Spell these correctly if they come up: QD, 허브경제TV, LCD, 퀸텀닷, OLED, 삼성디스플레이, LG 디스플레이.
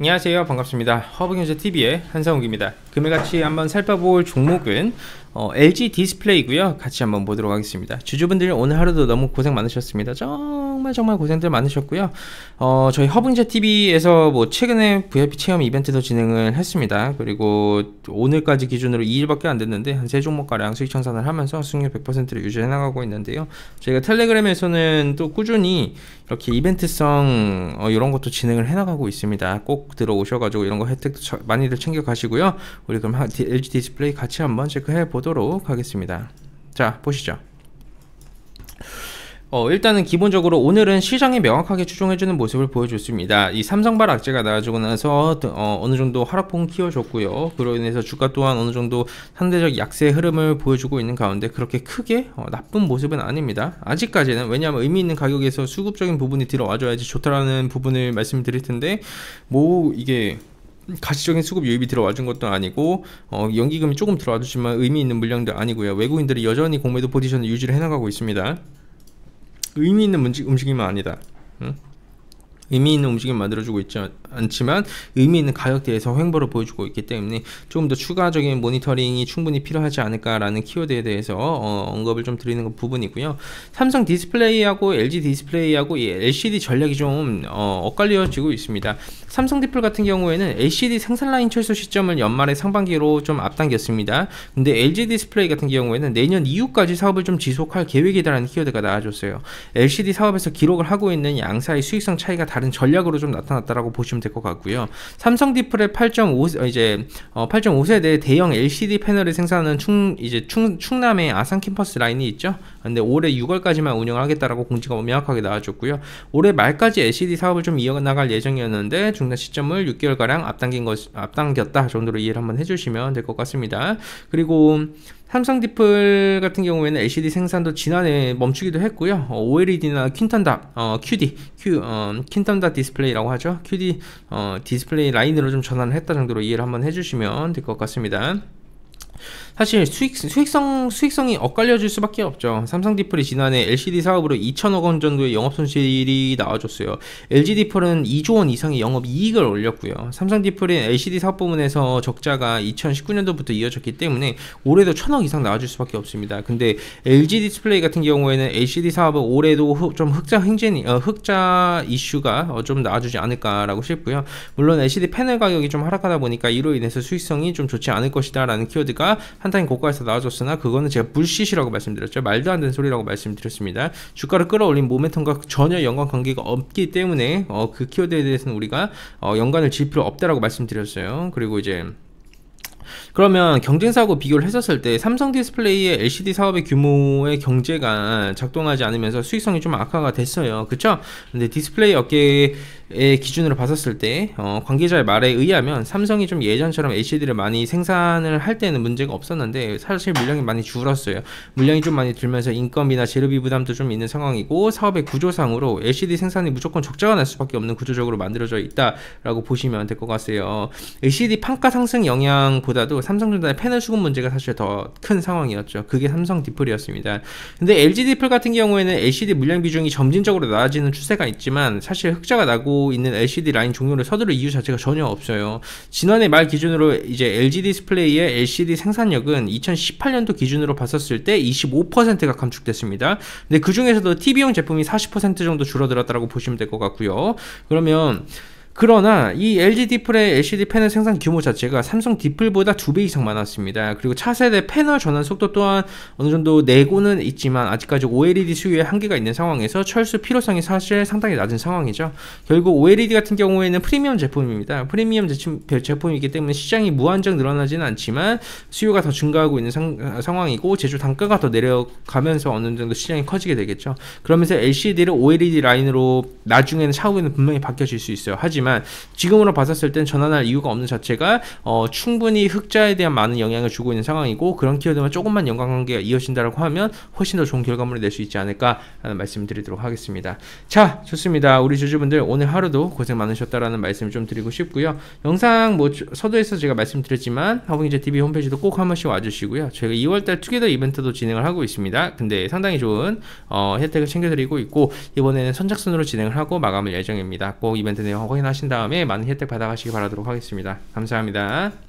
안녕하세요, 반갑습니다. 허브경제TV의 한상욱입니다. 금일 같이 한번 살펴볼 종목은 LG 디스플레이고요. 같이 한번 보도록 하겠습니다. 주주분들 오늘 하루도 너무 고생 많으셨습니다. 정말 고생들 많으셨고요. 저희 허브경제TV에서 뭐 최근에 VIP 체험 이벤트도 진행을 했습니다. 그리고 오늘까지 기준으로 2일밖에 안 됐는데 한 3종목가량 수익 청산을 하면서 수익률 100%를 유지해 나가고 있는데요. 저희가 텔레그램에서는 또 꾸준히 이렇게 이벤트성 이런 것도 진행을 해나가고 있습니다. 꼭 들어오셔가지고 이런 거 혜택도 많이들 챙겨 가시고요. 우리 그럼 LG 디스플레이 같이 한번 체크해 보도록 하겠습니다. 자, 보시죠. 일단은 기본적으로 오늘은 시장에 명확하게 추종해주는 모습을 보여줬습니다. 이 삼성발 악재가 나와주고 나서 어느정도 하락폭은 키워줬고요. 그로 인해서 주가 또한 어느정도 상대적 약세 흐름을 보여주고 있는 가운데 그렇게 크게 나쁜 모습은 아닙니다. 아직까지는. 왜냐하면 의미 있는 가격에서 수급적인 부분이 들어와줘야지 좋다라는 부분을 말씀드릴 텐데, 뭐 이게 가시적인 수급 유입이 들어와준 것도 아니고 연기금이 조금 들어와주지만 의미 있는 물량도 아니고요. 외국인들이 여전히 공매도 포지션을 유지를 해나가고 있습니다. 의미 있는 움직임은 아니다. 의미 있는 움직임 만들어주고 있지 않지만 의미 있는 가격대에서 횡보를 보여주고 있기 때문에 조금 더 추가적인 모니터링이 충분히 필요하지 않을까라는 키워드에 대해서 언급을 좀 드리는 부분이고요. 삼성 디스플레이하고 LG 디스플레이하고 이 LCD 전략이 좀 엇갈려지고 있습니다. 삼성 디플 같은 경우에는 LCD 생산 라인 철수 시점을 연말에 상반기로 좀 앞당겼습니다. 근데 LG 디스플레이 같은 경우에는 내년 이후까지 사업을 좀 지속할 계획이다라는 키워드가 나와줬어요. LCD 사업에서 기록을 하고 있는 양사의 수익성 차이가 다른 전략으로 좀 나타났다라고 보시면 될 것 같고요. 삼성 디플의 8.5세대 대형 LCD 패널을 생산하는 충남의 아산 캠퍼스 라인이 있죠. 근데 올해 6월까지만 운영하겠다라고 공지가 명확하게 나와줬고요. 올해 말까지 LCD 사업을 좀 이어나갈 예정이었는데 중단 시점을 6개월 가량 앞당겼다 정도로 이해를 한번 해주시면 될 것 같습니다. 그리고 삼성 디플 같은 경우에는 LCD 생산도 지난해 멈추기도 했고요. OLED나 퀸텀닷, 퀸텀닷 디스플레이라고 하죠. QD 디스플레이 라인으로 좀 전환을 했다 정도로 이해를 한번 해주시면 될 것 같습니다. 사실 수익성이 엇갈려질 수밖에 없죠. 삼성 디플이 지난해 LCD 사업으로 2천억 원 정도의 영업 손실이 나와줬어요. LG 디플은 2조 원 이상의 영업 이익을 올렸고요. 삼성 디플은 LCD 사업 부문에서 적자가 2019년도부터 이어졌기 때문에 올해도 1천억 이상 나와줄 수밖에 없습니다. 근데 LG 디스플레이 같은 경우에는 LCD 사업은 올해도 좀 흑자 이슈가 좀 나와주지 않을까라고 싶고요. 물론 LCD 패널 가격이 좀 하락하다 보니까 이로 인해서 수익성이 좀 좋지 않을 것이다라는 키워드가 한타임 고가에서 나와줬으나 그거는 제가 불시시라고 말씀드렸죠. 말도 안 되는 소리라고 말씀드렸습니다. 주가를 끌어올린 모멘텀과 전혀 연관관계가 없기 때문에 그 키워드에 대해서는 우리가 연관을 질 필요 없다라고 말씀드렸어요. 그리고 이제 그러면 경쟁사하고 비교를 했었을 때 삼성 디스플레이의 LCD 사업의 규모의 경제가 작동하지 않으면서 수익성이 좀 악화가 됐어요. 그쵸? 근데 디스플레이 업계의 기준으로 봤었을 때 관계자의 말에 의하면 삼성이 좀 예전처럼 LCD를 많이 생산을 할 때는 문제가 없었는데 사실 물량이 많이 줄었어요. 물량이 좀 많이 들면서 인건비나 재료비 부담도 좀 있는 상황이고 사업의 구조상으로 LCD 생산이 무조건 적자가 날 수밖에 없는 구조적으로 만들어져 있다라고 보시면 될 것 같아요. LCD 판가 상승 영향보다 도 삼성전자의 패널 수급 문제가 사실 더 큰 상황이었죠. 그게 삼성 디플이었습니다. 근데 LG 디플 같은 경우에는 LCD 물량 비중이 점진적으로 낮아지는 추세가 있지만 사실 흑자가 나고 있는 LCD 라인 종료를 서두를 이유 자체가 전혀 없어요. 지난해 말 기준으로 이제 LG 디스플레이의 LCD 생산력은 2018년도 기준으로 봤었을 때 25%가 감축됐습니다. 근데 그 중에서도 TV용 제품이 40% 정도 줄어들었다고 보시면 될 것 같고요. 그러나 이 LG 디플의 LCD 패널 생산 규모 자체가 삼성 디플보다 2배 이상 많았습니다. 그리고 차세대 패널 전환 속도 또한 어느 정도 내고는 있지만 아직까지 OLED 수요에 한계가 있는 상황에서 철수 필요성이 사실 상당히 낮은 상황이죠. 결국 OLED 같은 경우에는 프리미엄 제품입니다. 프리미엄 제품이기 때문에 시장이 무한정 늘어나지는 않지만 수요가 더 증가하고 있는 상황이고 제조 단가가 더 내려가면서 어느 정도 시장이 커지게 되겠죠. 그러면서 LCD를 OLED 라인으로 나중에는 차후에는 분명히 바뀌어질 수 있어요. 하지만 지금으로 봤었을 땐 전환할 이유가 없는 자체가 충분히 흑자에 대한 많은 영향을 주고 있는 상황이고 그런 키워드만 조금만 연관관계가 이어진다라고 하면 훨씬 더 좋은 결과물을 낼 수 있지 않을까라는 말씀 드리도록 하겠습니다. 자, 좋습니다. 우리 주주분들 오늘 하루도 고생 많으셨다라는 말씀을 좀 드리고 싶고요. 영상 뭐 서두에서 제가 말씀드렸지만 허브경제TV 홈페이지도 꼭 한 번씩 와주시고요. 저희가 2월달 투게더 이벤트도 진행을 하고 있습니다. 근데 상당히 좋은 혜택을 챙겨드리고 있고 이번에는 선착순으로 진행을 하고 마감을 예정입니다. 꼭 이벤트 내용 확인하시고 하신 다음에 많은 혜택 받아가시기 바라도록 하겠습니다. 감사합니다.